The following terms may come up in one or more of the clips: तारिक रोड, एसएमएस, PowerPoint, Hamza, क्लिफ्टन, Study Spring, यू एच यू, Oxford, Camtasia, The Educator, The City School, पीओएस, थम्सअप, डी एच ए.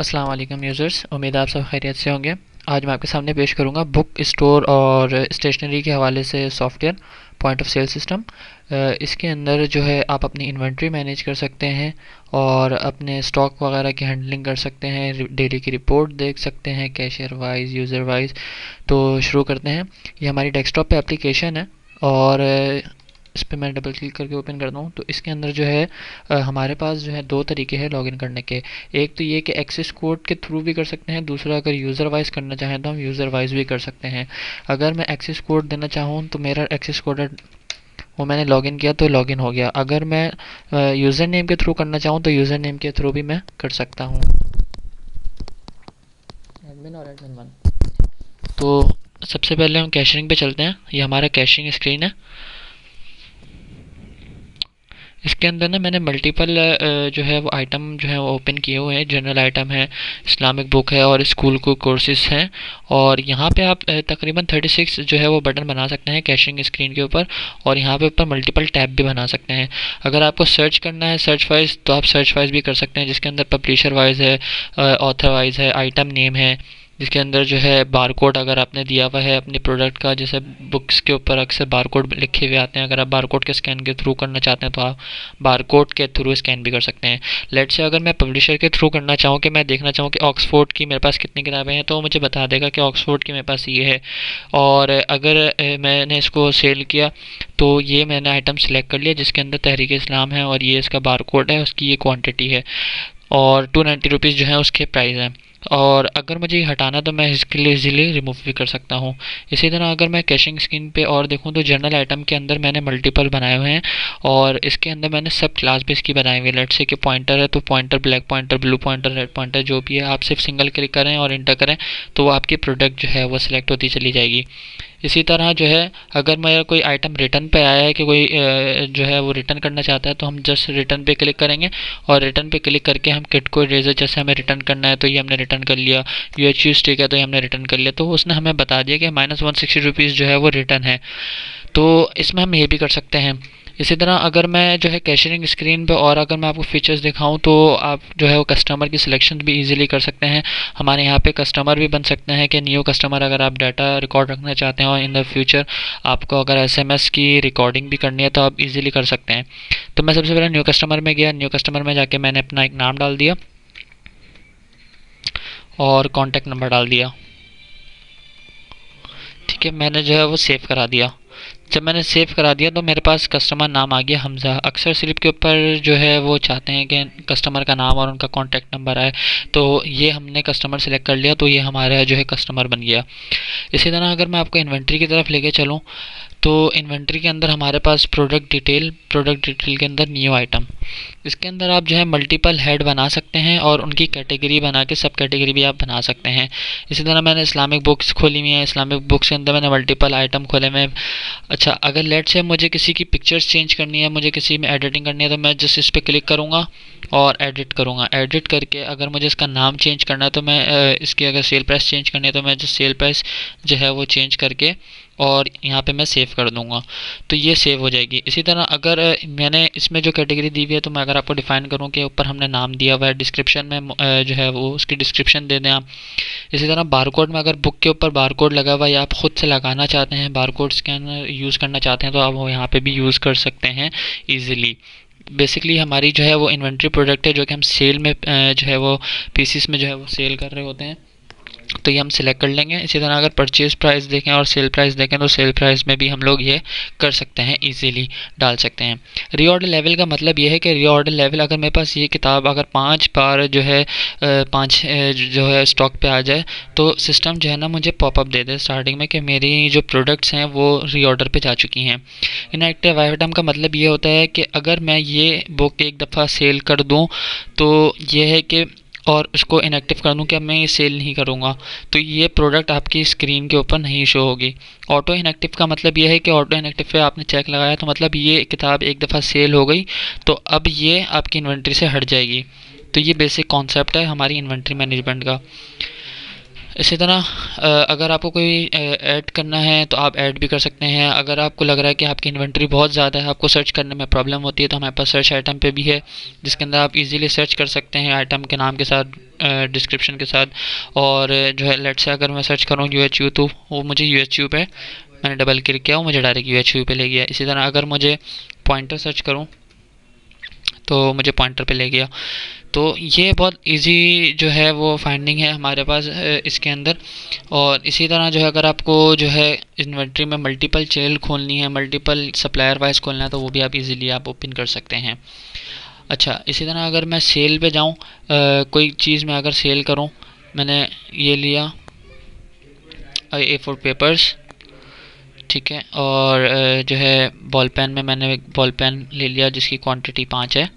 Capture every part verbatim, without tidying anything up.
अस्सलाम वालेकुम यूज़र्स, उम्मीद आप सब खैरियत से होंगे। आज मैं आपके सामने पेश करूंगा बुक स्टोर और स्टेशनरी के हवाले से software point of sale system. इसके अंदर जो है आप अपनी इन्वेंट्री मैनेज कर सकते हैं और अपने स्टॉक वगैरह की हैंडलिंग कर सकते हैं, डेली की रिपोर्ट देख सकते हैं, कैशियर वाइज, यूज़र वाइज। तो शुरू करते हैं। ये हमारी डेस्कटॉप पे एप्लीकेशन है और इस पर मैं डबल क्लिक करके ओपन करता हूँ। तो इसके अंदर जो है आ, हमारे पास जो है दो तरीके हैं लॉगिन करने के। एक तो ये कि एक्सेस कोड के थ्रू भी कर सकते हैं, दूसरा अगर यूज़र वाइज करना चाहें तो हम यूज़र वाइज भी कर सकते हैं। अगर मैं एक्सेस कोड देना चाहूँ तो मेरा एक्सेस कोड वो मैंने लॉगिन किया तो लॉगिन हो गया। अगर मैं यूज़र नेम के थ्रू करना चाहूँ तो यूज़र नेम के थ्रू भी मैं कर सकता हूँ, एडमिन और एडमिन वन। तो सबसे पहले हम कैशिंग पे चलते हैं। ये हमारा कैशिंग स्क्रीन है। इसके अंदर ना मैंने मल्टीपल जो है वो आइटम जो है वो ओपन किए हुए हैं। जनरल आइटम है, इस्लामिक बुक है और स्कूल को कोर्सेज़ हैं। और यहाँ पे आप तकरीबन छत्तीस जो है वो बटन बना सकते हैं कैशिंग स्क्रीन के ऊपर, और यहाँ पे ऊपर मल्टीपल टैब भी बना सकते हैं। अगर आपको सर्च करना है सर्च वाइज तो आप सर्च वाइज भी कर सकते हैं, जिसके अंदर पब्लिशर वाइज है, ऑथर वाइज है, आइटम नेम है, जिसके अंदर जो है बारकोड अगर आपने दिया हुआ है अपने प्रोडक्ट का। जैसे बुक्स के ऊपर अक्सर बारकोड लिखे हुए आते हैं, अगर आप बारकोड के स्कैन के थ्रू करना चाहते हैं तो आप बारकोड के थ्रू स्कैन भी कर सकते हैं। लेट से अगर मैं पब्लिशर के थ्रू करना चाहूँ कि मैं देखना चाहूँ कि ऑक्सफोर्ड की मेरे पास कितनी किताबें हैं, तो मुझे बता देगा कि ऑक्सफोर्ड की मेरे पास ये है। और अगर मैंने इसको सेल किया तो ये मैंने आइटम सेलेक्ट कर लिया, जिसके अंदर तहरीक इस्लाम है और ये इसका बारकोड है, उसकी ये क्वान्टिटी है और टू नाइन्टी रुपीज़ जो है उसके प्राइस हैं। और अगर मुझे ये हटाना तो मैं इसके लिए इजीली रिमूव भी कर सकता हूँ। इसी तरह अगर मैं कैशिंग स्क्रीन पे और देखूँ तो जनरल आइटम के अंदर मैंने मल्टीपल बनाए हुए हैं और इसके अंदर मैंने सब क्लास बेस की बनाए हुए हैं। लेट्स से कि पॉइंटर है तो pointer, black pointer, blue pointer, red pointer जो भी है, आप सिर्फ सिंगल क्लिक करें और इंटर करें तो आपकी प्रोडक्ट जो है वो सिलेक्ट होती चली जाएगी। इसी तरह जो है अगर मेरा कोई आइटम रिटर्न पे आया है कि कोई जो है वो रिटर्न करना चाहता है तो हम जस्ट रिटर्न पे क्लिक करेंगे और रिटर्न पे क्लिक करके हम किट को रेजर जैसे हमें रिटर्न करना है तो ये हमने रिटर्न कर लिया, यू एच यू स्टिक है तो ये हमने रिटर्न कर लिया। तो उसने हमें बता दिया कि माइनस वन सिक्सटी रुपीज़ जो है वो रिटर्न है। तो इसमें हम ये भी कर सकते हैं। इसी तरह अगर मैं जो है कैशिंग स्क्रीन पे और अगर मैं आपको फीचर्स दिखाऊं तो आप जो है वो कस्टमर की सिलेक्शन भी इजीली कर सकते हैं। हमारे यहाँ पे कस्टमर भी बन सकते हैं कि न्यू कस्टमर अगर आप डाटा रिकॉर्ड रखना चाहते हैं और इन द फ्यूचर आपको अगर एसएमएस की रिकॉर्डिंग भी करनी है तो आप इजीली कर सकते हैं। तो मैं सबसे पहले न्यू कस्टमर में गया, न्यू कस्टमर में जाके मैंने अपना एक नाम डाल दिया और कॉन्टैक्ट नंबर डाल दिया। ठीक है, मैंने जो है वो सेव करा दिया। जब मैंने सेव करा दिया तो मेरे पास कस्टमर नाम आ गया हमज़ा। अक्सर स्लिप के ऊपर जो है वो चाहते हैं कि कस्टमर का नाम और उनका कॉन्टैक्ट नंबर आए, तो ये हमने कस्टमर सेलेक्ट कर लिया तो ये हमारा जो है कस्टमर बन गया। इसी तरह अगर मैं आपको इन्वेंट्री की तरफ लेके चलूँ तो इन्वेंट्री के अंदर हमारे पास प्रोडक्ट डिटेल, प्रोडक्ट डिटेल के अंदर न्यू आइटम, इसके अंदर आप जो है मल्टीपल हेड बना सकते हैं और उनकी कैटेगरी बना के सब कैटेगरी भी आप बना सकते हैं। इसी तरह मैंने इस्लामिक बुक्स खोली हुई हैं, इस्लामिक बुक्स के अंदर मैंने मल्टीपल आइटम खोले हुए हैं। अच्छा, अगर लेट से मुझे किसी की पिक्चर्स चेंज करनी है, मुझे किसी में एडिटिंग करनी है तो मैं जस्ट इस पर क्लिक करूँगा और एडिट करूँगा। एडिट करके अगर मुझे इसका नाम चेंज करना है तो मैं इसकी अगर सेल प्राइस चेंज करनी है तो मैं जस्ट सेल प्राइस जो है वो चेंज करके और यहाँ पे मैं सेव कर दूँगा तो ये सेव हो जाएगी। इसी तरह अगर मैंने इसमें जो कैटेगरी दी हुई है तो मैं अगर आपको डिफ़ाइन करूँ कि ऊपर हमने नाम दिया हुआ है, डिस्क्रिप्शन में जो है वो उसकी डिस्क्रिप्शन दे दें आप। इसी तरह बारकोड में अगर बुक के ऊपर बारकोड लगा हुआ है या आप ख़ुद से लगाना चाहते हैं, बारकोड स्कैनर यूज़ करना चाहते हैं तो आप वो यहाँ पर भी यूज़ कर सकते हैं ईज़िली। बेसिकली हमारी जो है वो इन्वेंट्री प्रोडक्ट है जो कि हम सेल में जो है वो पीसीस में जो है वो सेल कर रहे होते हैं, तो ये हम सिलेक्ट कर लेंगे। इसी तरह अगर परचेज़ प्राइस देखें और सेल प्राइस देखें तो सेल प्राइस में भी हम लोग ये कर सकते हैं, इजीली डाल सकते हैं। रीऑर्डर लेवल का मतलब ये है कि रीऑर्डर लेवल अगर मेरे पास ये किताब अगर पाँच बार जो है पाँच जो है स्टॉक पे आ जाए तो सिस्टम जो है ना मुझे पॉपअप दे दे स्टार्टिंग में कि मेरी जो प्रोडक्ट्स हैं वो रीऑर्डर पर जा चुकी हैं। इनएक्टिव आइटम का मतलब ये होता है कि अगर मैं ये बुक एक दफ़ा सेल कर दूँ तो ये है कि और उसको इनएक्टिव कर दूँ कि अब मैं ये सेल नहीं करूँगा तो ये प्रोडक्ट आपकी स्क्रीन के ऊपर नहीं शो होगी। ऑटो इनएक्टिव का मतलब ये है कि ऑटो इनएक्टिव पे आपने चेक लगाया तो मतलब ये किताब एक दफ़ा सेल हो गई तो अब ये आपकी इन्वेंट्री से हट जाएगी। तो ये बेसिक कॉन्सेप्ट है हमारी इन्वेंट्री मैनेजमेंट का। इसी तरह अगर आपको कोई ऐड करना है तो आप ऐड भी कर सकते हैं। अगर आपको लग रहा है कि आपकी इन्वेंट्री बहुत ज़्यादा है, आपको सर्च करने में प्रॉब्लम होती है तो हमारे पास सर्च आइटम पे भी है, जिसके अंदर आप इजीली सर्च कर सकते हैं आइटम के नाम के साथ डिस्क्रिप्शन के साथ। और जो है लेट से अगर मैं सर्च करूँ यू एच यू तो वो मुझे यू एच यू पे मैंने डबल क्लिक किया, वो मुझे डायरेक्ट यू एच यू पे ले गया। इसी तरह अगर मुझे पॉइंटर सर्च करूँ तो मुझे पॉइंटर पे ले गया। तो ये बहुत इजी जो है वो फाइंडिंग है हमारे पास इसके अंदर। और इसी तरह जो है अगर आपको जो है इन्वेंट्री में मल्टीपल सेल खोलनी है, मल्टीपल सप्लायर वाइज खोलना है तो वो भी आप इजीली आप ओपन कर सकते हैं। अच्छा, इसी तरह अगर मैं सेल पे जाऊँ, कोई चीज़ में अगर सेल करूँ, मैंने ये लिया ए फोर पेपर्स, ठीक है, और जो है बॉल पेन में मैंने बॉल पेन ले लिया जिसकी क्वांटिटी पाँच है,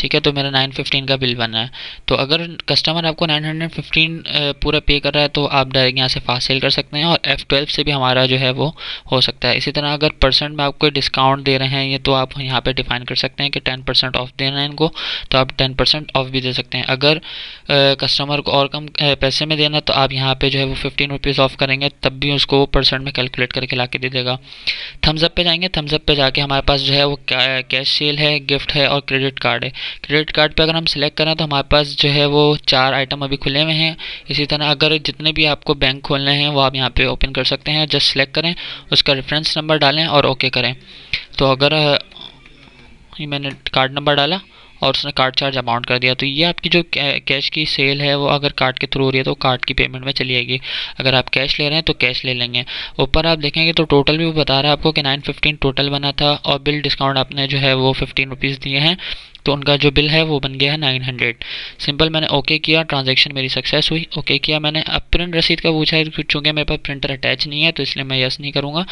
ठीक है, तो मेरा नाइन फिफ्टीन का बिल बना है। तो अगर कस्टमर आपको नाइन हंड्रेड फिफ्टीन पूरा पे कर रहा है तो आप डायरेक्ट यहाँ से फास्ट सेल कर सकते हैं और एफ़ ट्वेल्व से भी हमारा जो है वो हो सकता है। इसी तरह अगर परसेंट में आपको डिस्काउंट दे रहे हैं ये, तो आप यहाँ पे डिफाइन कर सकते हैं कि टेन परसेंट ऑफ देना है इनको, तो आप टेन परसेंट ऑफ भी दे सकते हैं। अगर कस्टमर को और कम पैसे में देना तो आप यहाँ पर जो है वो फिफ्टीन रुपीज़ ऑफ करेंगे, तब भी उसको परसेंट में कैलकुलेट करके ला के दे देगा। थम्सअप पर जाएंगे, थम्सअप पर जाके हमारे पास जो है वो कैश सेल है, गिफ्ट है और क्रेडिट कार्ड है। क्रेडिट कार्ड पे अगर हम सिलेक्ट करें तो हमारे पास जो है वो चार आइटम अभी खुले हुए हैं। इसी तरह अगर जितने भी आपको बैंक खोलने हैं वो आप यहाँ पे ओपन कर सकते हैं। जस्ट सिलेक्ट करें, उसका रेफरेंस नंबर डालें और ओके करें। तो अगर ये मैंने कार्ड नंबर डाला और उसने कार्ड चार्ज अमाउंट कर दिया, तो ये आपकी जो कैश की सेल है वो अगर कार्ड के थ्रू हो रही है तो कार्ड की पेमेंट में चली जाएगी। अगर आप कैश ले रहे हैं तो कैश ले लेंगे। ऊपर आप देखेंगे तो टोटल भी वो बता रहा है आपको कि नाइन फिफ्टीन टोटल बना था और बिल डिस्काउंट आपने जो है वो फिफ्टीन रुपीज़ दिए हैं, तो उनका जो बिल है वो बन गया है नाइन हंड्रेड। सिंपल मैंने ओके किया, ट्रांजैक्शन मेरी सक्सेस हुई, ओके किया मैंने। अब प्रिंट रसीद का पूछा है, चूँकि मेरे पास प्रिंटर अटैच नहीं है तो इसलिए मैं यस नहीं करूँगा,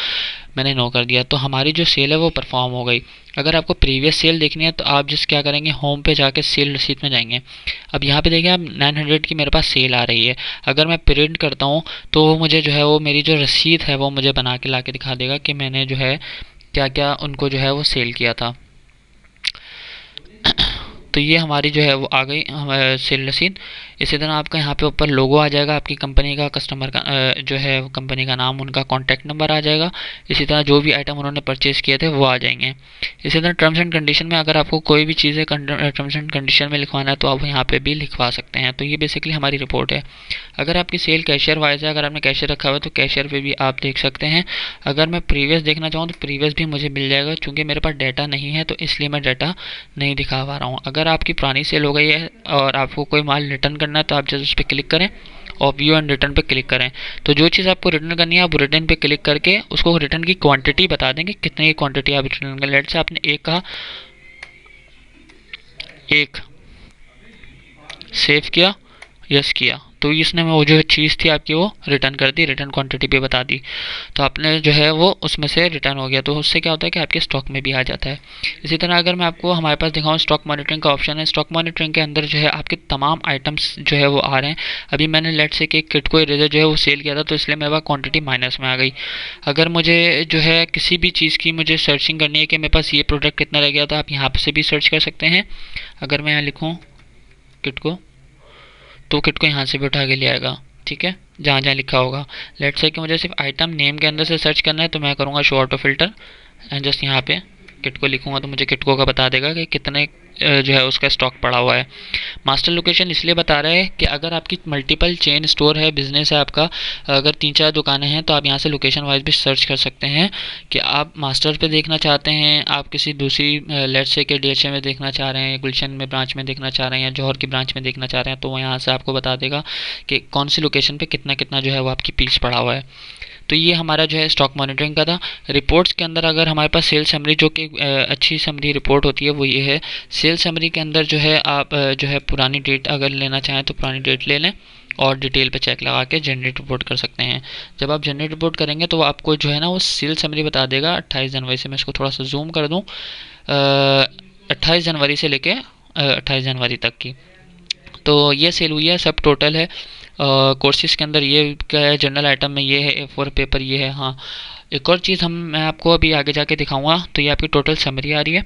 मैंने नो कर दिया। तो हमारी जो सेल है वो परफॉर्म हो गई। अगर आपको प्रीवियस सेल देखनी है तो आप जिस क्या करेंगे, होम पे जाके सेल रसीद में जाएंगे। अब यहाँ पे देखिए आप नाइन हंड्रेड की मेरे पास सेल आ रही है। अगर मैं प्रिंट करता हूँ तो वो मुझे जो है वो मेरी जो रसीद है वो मुझे बना के ला के दिखा देगा कि मैंने जो है क्या क्या उनको जो है वो सेल किया था। तो ये हमारी जो है वो आ गई सेल रसीद। इसी तरह आपका यहाँ पे ऊपर लोगो आ जाएगा, आपकी कंपनी का, कस्टमर का जो है कंपनी का नाम, उनका कॉन्टैक्ट नंबर आ जाएगा। इसी तरह जो भी आइटम उन्होंने परचेज़ किए थे वो आ जाएंगे। इसी तरह टर्म्स एंड कंडीशन में अगर आपको कोई भी चीज़ें टर्म्स एंड कंडीशन में लिखवाना है तो आप यहाँ पे भी लिखवा सकते हैं। तो ये बेसिकली हमारी रिपोर्ट है। अगर आपकी सेल कैशियर वाइज है, अगर आपने कैशियर रखा हुआ है तो कैशियर पर भी आप देख सकते हैं। अगर मैं प्रीवियस देखना चाहूँ तो प्रीवियस भी मुझे मिल जाएगा, चूँकि मेरे पास डाटा नहीं है तो इसलिए मैं डाटा नहीं दिखा पा रहा हूँ। अगर आपकी पुरानी सेल हो गई है और आपको कोई माल रिटर्न करना है तो आप जस्ट उस पर क्लिक करें और व्यू एंड रिटर्न पे क्लिक करें। तो जो चीज़ आपको रिटर्न करनी है आप रिटर्न पे क्लिक करके उसको रिटर्न की क्वांटिटी बता देंगे, कितने की क्वांटिटी आप रिटर्न करें। लेट से आपने एक कहा, एक सेव किया, यस किया, तो इसने में वो जो चीज़ थी आपकी वो रिटर्न कर दी, रिटर्न क्वांटिटी पे बता दी, तो आपने जो है वो उसमें से रिटर्न हो गया। तो उससे क्या होता है कि आपके स्टॉक में भी आ जाता है। इसी तरह अगर मैं आपको हमारे पास दिखाऊँ स्टॉक मॉनिटरिंग का ऑप्शन है। स्टॉक मॉनिटरिंग के अंदर जो है आपके तमाम आइटम्स जो है वो आ रहे हैं। अभी मैंने लेट से कि किट को इरेजर जो है वो सेल किया था तो इसलिए मेरे पास क्वान्टिटी माइनस में आ गई। अगर मुझे जो है किसी भी चीज़ की मुझे सर्चिंग करनी है कि मेरे पास ये प्रोडक्ट कितना रह गया था, आप यहाँ से भी सर्च कर सकते हैं। अगर मैं यहाँ लिखूँ किट को, तो किट को यहाँ से भी उठा के ले आएगा, ठीक है, जहाँ जहाँ लिखा होगा। लेट्स से कि मुझे सिर्फ आइटम नेम के अंदर से सर्च करना है तो मैं करूँगा show auto filter and just यहाँ पे किट को लिखूँगा तो मुझे किट को का बता देगा कि कितने जो है उसका स्टॉक पड़ा हुआ है। मास्टर लोकेशन इसलिए बता रहा है कि अगर आपकी मल्टीपल चेन स्टोर है, बिज़नेस है आपका, अगर तीन चार दुकानें हैं तो आप यहाँ से लोकेशन वाइज भी सर्च कर सकते हैं कि आप मास्टर पे देखना चाहते हैं, आप किसी दूसरी लेट से के डी एच ए में देखना चाह रहे हैं, गुलशन में ब्रांच में देखना चाह रहे हैं, जौहर की ब्रांच में देखना चाह रहे हैं, तो वो यहाँ से आपको बता देगा कि कौन सी लोकेशन पर कितना कितना जो है वो आपकी पीस पड़ा हुआ है। तो ये हमारा जो है स्टॉक मॉनिटरिंग का था। रिपोर्ट्स के अंदर अगर हमारे पास सेल समरी, जो कि अच्छी समरी रिपोर्ट होती है, वो ये है। सेल समरी के अंदर जो है आप जो है पुरानी डेट अगर लेना चाहें तो पुरानी डेट ले लें और डिटेल पे चेक लगा के जनरेट रिपोर्ट कर सकते हैं। जब आप जनरेट रिपोर्ट करेंगे तो आपको जो है ना वो सेल समरी बता देगा। अट्ठाईस जनवरी से मैं इसको थोड़ा सा जूम कर दूँ, अट्ठाईस जनवरी से लेके अट्ठाईस जनवरी तक की तो ये सेल हुई है, सब टोटल है। कोर्सेज uh, के अंदर ये क्या है, जनरल आइटम में ये है, ए फोर पेपर ये है। हाँ, एक और चीज़ हम मैं आपको अभी आगे जाके दिखाऊंगा। तो ये आपकी टोटल समरी आ रही है।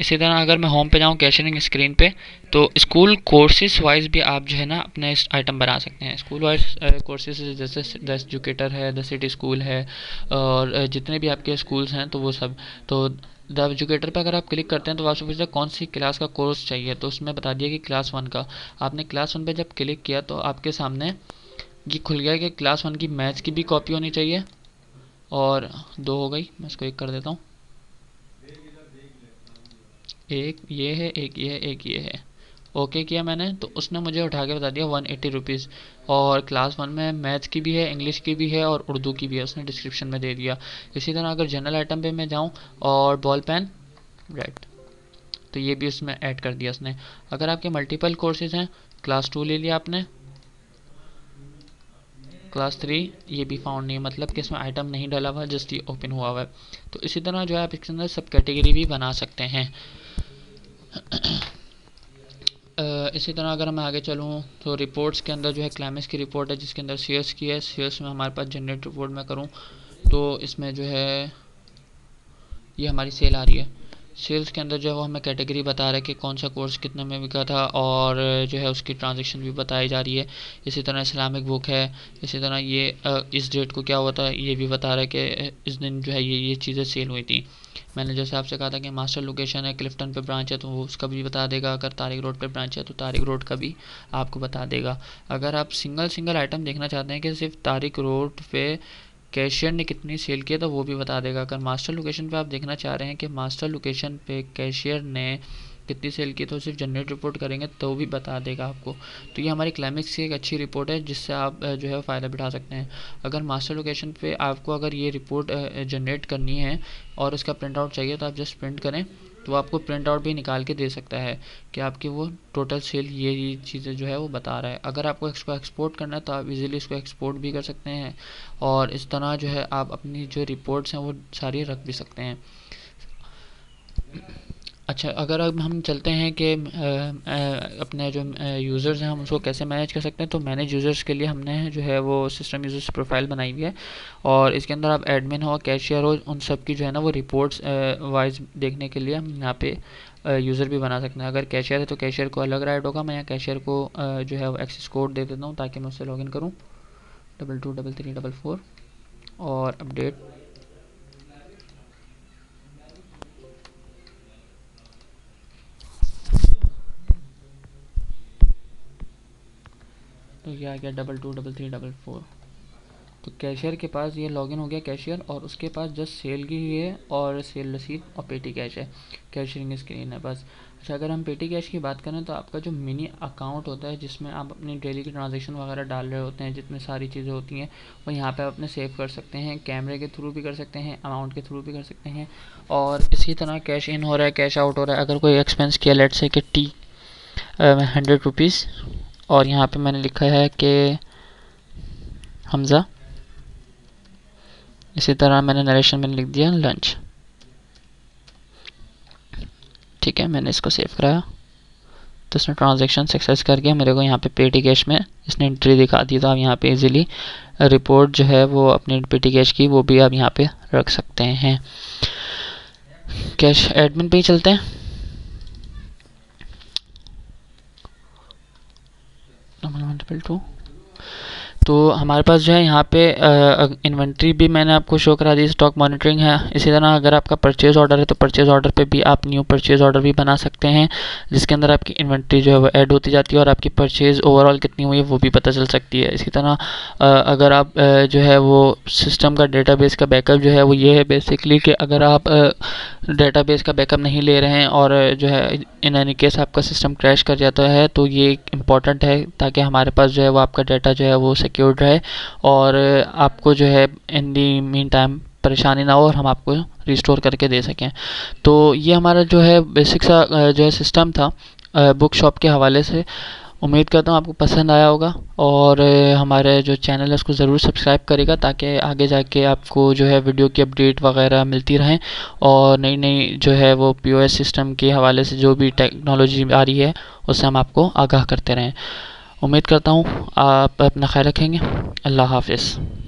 इसी तरह अगर मैं होम पे जाऊँ कैशियरिंग स्क्रीन पे, तो स्कूल कोर्सेज वाइज भी आप जो है ना अपने आइटम बना सकते हैं। स्कूल वाइज कोर्सेज जैसे द एजुकेटर है, द सिटी स्कूल है और जितने भी आपके स्कूल्स हैं तो वो सब। तो द एजुकेटर पर अगर आप क्लिक करते हैं तो आपसे पूछता है कौन सी क्लास का कोर्स चाहिए, तो उसमें बता दिया कि क्लास वन का। आपने क्लास वन पे जब क्लिक किया तो आपके सामने ये खुल गया कि क्लास वन की मैथ्स की भी कॉपी होनी चाहिए और दो हो गई, मैं इसको एक कर देता हूँ, एक ये है, एक ये है, एक ये है। ओके किया मैंने तो उसने मुझे उठा के बता दिया वन एट्टी रुपीज़। और क्लास वन में मैथ्स की भी है, इंग्लिश की भी है और उर्दू की भी है, उसने डिस्क्रिप्शन में दे दिया। इसी तरह अगर जनरल आइटम पे मैं जाऊं और बॉल पेन रेड, तो ये भी उसमें ऐड कर दिया उसने। अगर आपके मल्टीपल कोर्सेज हैं, क्लास टू ले लिया आपने, क्लास थ्री ये भी फाउंड नहीं है, मतलब कि इसमें आइटम नहीं डाला हुआ, जस्ट ये ओपन हुआ हुआ है। तो इसी तरह जो है आप इसके अंदर सब कैटेगरी भी बना सकते हैं। इसी तरह अगर मैं आगे चलूँ तो रिपोर्ट्स के अंदर जो है क्लाइमेक्स की रिपोर्ट है जिसके अंदर शेयर्स की है। शेयर्स में हमारे पास जनरेट रिपोर्ट में करूँ तो इसमें जो है ये हमारी सेल आ रही है। सेल्स के अंदर जो है वो हमें कैटेगरी बता रहा है कि कौन सा कोर्स कितने में बिका था और जो है उसकी ट्रांजैक्शन भी बताई जा रही है। इसी तरह इस्लामिक बुक है, इसी तरह ये इस डेट को क्या हुआ था ये भी बता रहा है कि इस दिन जो है ये ये चीज़ें सेल हुई थी। मैंने जैसे आपसे कहा था कि मास्टर लोकेशन है, क्लिफ्टन पे ब्रांच है तो वो उसका भी बता देगा, अगर तारिक रोड पे ब्रांच है तो तारिक रोड का भी आपको बता देगा। अगर आप सिंगल सिंगल आइटम देखना चाहते हैं कि सिर्फ तारिक रोड पे कैशियर ने कितनी सेल किया तो वो भी बता देगा। अगर मास्टर लोकेशन पे आप देखना चाह रहे हैं कि मास्टर लोकेशन पे कैशियर ने कितनी सेल की तो सिर्फ जनरेट रिपोर्ट करेंगे तो भी बता देगा आपको। तो ये हमारी क्लाइमेक्स की एक अच्छी रिपोर्ट है जिससे आप जो है फ़ायदा बिठा सकते हैं। अगर मास्टर लोकेशन पे आपको अगर ये रिपोर्ट जनरेट करनी है और उसका प्रिंट आउट चाहिए तो आप जस्ट प्रिंट करें तो आपको प्रिंट आउट भी निकाल के दे सकता है कि आपकी वो टोटल सेल ये ये चीज़ें जो है वो बता रहा है। अगर आपको इसको एक्सपोर्ट करना है तो आप इजीली इसको एक्सपोर्ट भी कर सकते हैं और इस तरह जो है आप अपनी जो रिपोर्ट्स हैं वो सारी रख भी सकते हैं। अच्छा, अगर अब हम चलते हैं कि अपने जो यूज़र्स हैं हम उसको कैसे मैनेज कर सकते हैं, तो मैनेज यूज़र्स के लिए हमने जो है वो सिस्टम यूज़र्स प्रोफाइल बनाई हुई है और इसके अंदर आप एडमिन हो, कैशियर हो, उन सब की जो है ना वो रिपोर्ट्स वाइज देखने के लिए हम यहाँ पे यूज़र भी बना सकते हैं। अगर कैशियर है तो कैशियर को अलग ऐड होगा। मैं यहाँ कैशियर को जो है एक्सेस कोड दे देता हूँ ताकि मैं उससे लॉग इन करूँ, double two double three double four और अपडेट। तो ये आ गया double two double three double four. तो कैशियर के पास ये लॉगिन हो गया कैशियर और उसके पास जस्ट सेल की है और सेल रसीद और पेटी कैश है, कैशियरिंग स्क्रीन है बस। अच्छा, अगर हम पेटी कैश की बात करें तो आपका जो मिनी अकाउंट होता है जिसमें आप अपनी डेली की ट्रांजैक्शन वगैरह डाल रहे होते हैं, जितनी सारी चीज़ें होती हैं वो यहाँ पे आप अपने सेव कर सकते हैं। कैमरे के थ्रू भी कर सकते हैं, अमाउंट के थ्रू भी कर सकते हैं। और इसी तरह कैश इन हो रहा है, कैश आउट हो रहा है। अगर कोई एक्सपेंस किया लेट से कि टी हंड्रेड रुपीज़ और यहाँ पे मैंने लिखा है कि हमज़ा, इसी तरह मैंने नरेशन में लिख दिया लंच, ठीक है। मैंने इसको सेव कराया तो इसने ट्रांजैक्शन सक्सेस कर गया, मेरे को यहाँ पे पेटी कैश में इसने एंट्री दिखा दी। तो आप यहाँ पे इजीली रिपोर्ट जो है वो अपनी पेटी कैश की वो भी आप यहाँ पे रख सकते हैं। कैश एडमिन पे ही चलते हैं। तो हमारे पास जो है यहाँ पे इन्वेंट्री भी मैंने आपको शो करा दी, स्टॉक मॉनिटरिंग है। इसी तरह अगर आपका परचेज़ ऑर्डर है तो परचेज़ ऑर्डर पे भी आप न्यू परचेज़ ऑर्डर भी बना सकते हैं जिसके अंदर आपकी इन्वेंट्री जो है वो ऐड होती जाती है और आपकी परचेज़ ओवरऑल कितनी हुई है वो भी पता चल सकती है। इसी तरह अगर आप जो है वो सिस्टम का डेटाबेस का बैकअप जो है वो ये है बेसिकली कि अगर आप डेटाबेस का बैकअप नहीं ले रहे हैं और जो है इन एनी केस आपका सिस्टम क्रैश कर जाता है तो ये इंपॉर्टेंट है ताकि हमारे पास जो है वो आपका डाटा जो है वो सिक्योर्ड रहे और आपको जो है इन दी मीन टाइम परेशानी ना हो और हम आपको रिस्टोर करके दे सकें। तो ये हमारा जो है बेसिक सा जो है सिस्टम था बुक शॉप के हवाले से। उम्मीद करता हूँ आपको पसंद आया होगा और हमारे जो चैनल है उसको ज़रूर सब्सक्राइब करेगा ताकि आगे जाके आपको जो है वीडियो की अपडेट वगैरह मिलती रहें और नई नई जो है वो पीओएस सिस्टम के हवाले से जो भी टेक्नोलॉजी आ रही है उससे हम आपको आगाह करते रहें। उम्मीद करता हूँ आप अपना ख्याल रखेंगे। अल्लाह हाफिज़।